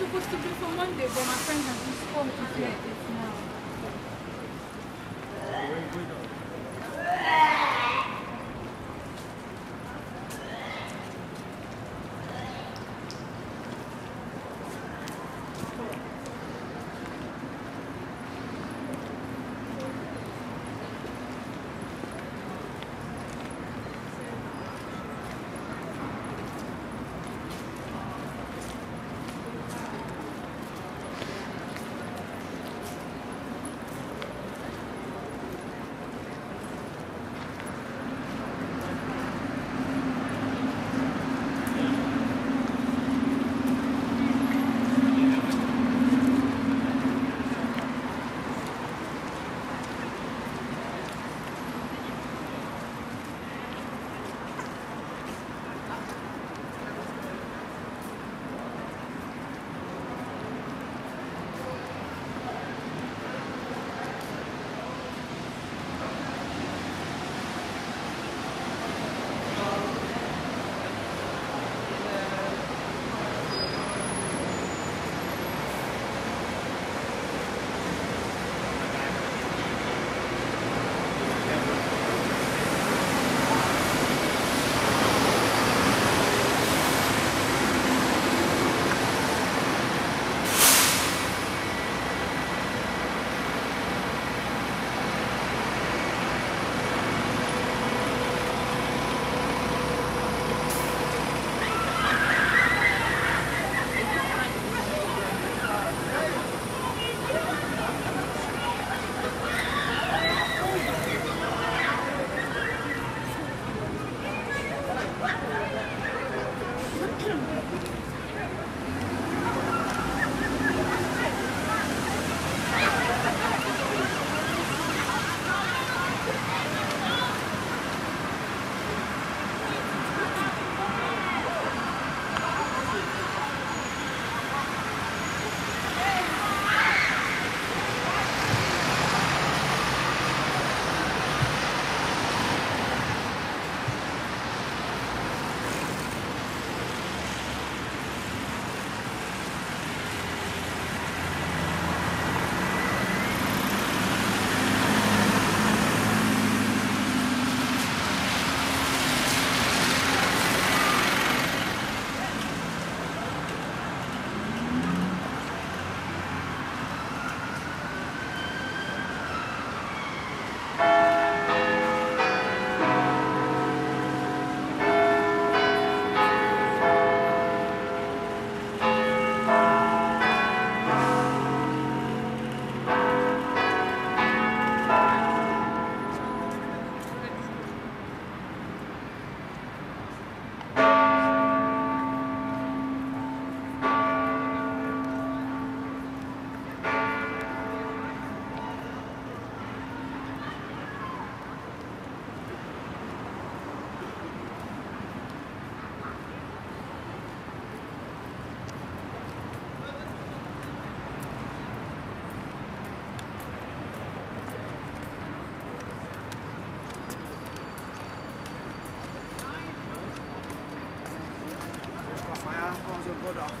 Supposed to be for Monday, but my friend has been spoiled to play this now.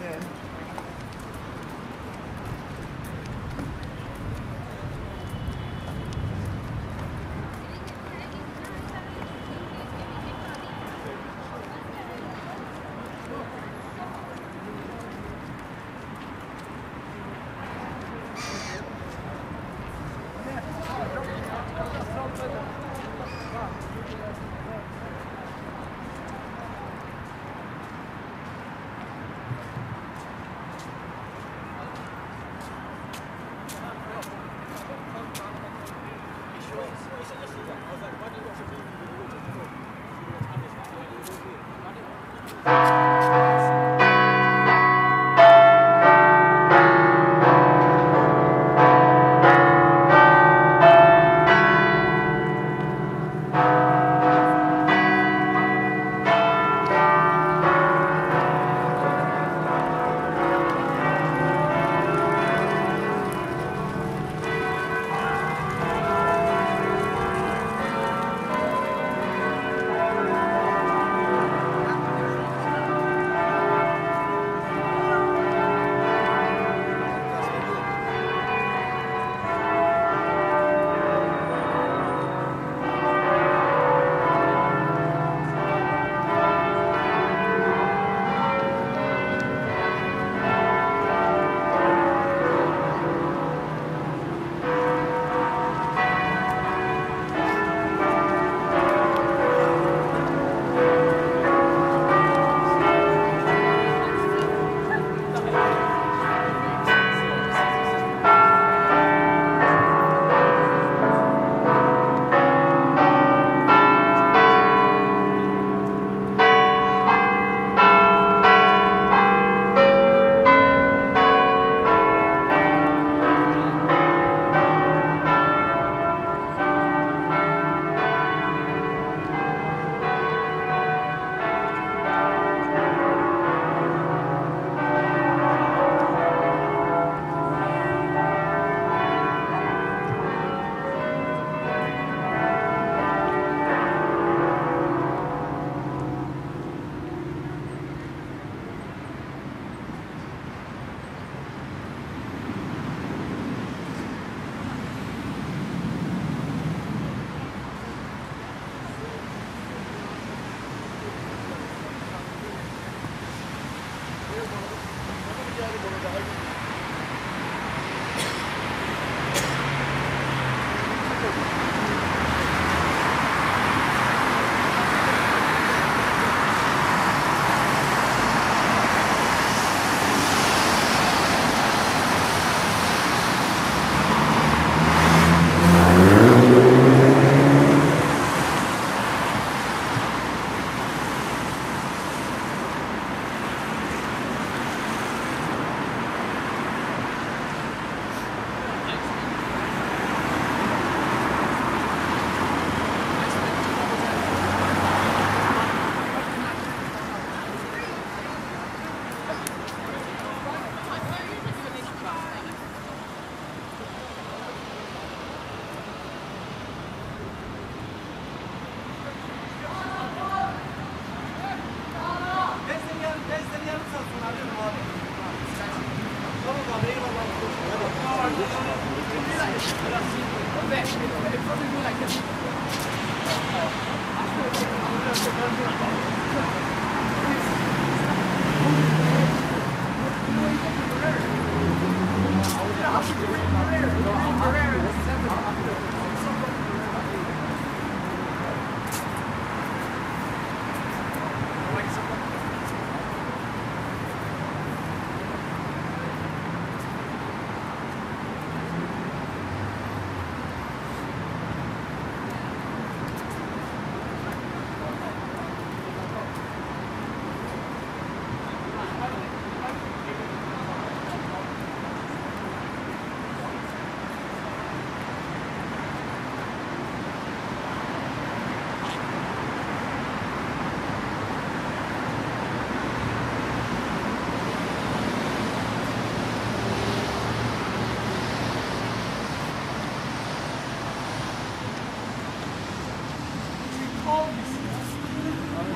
will.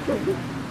Thank you.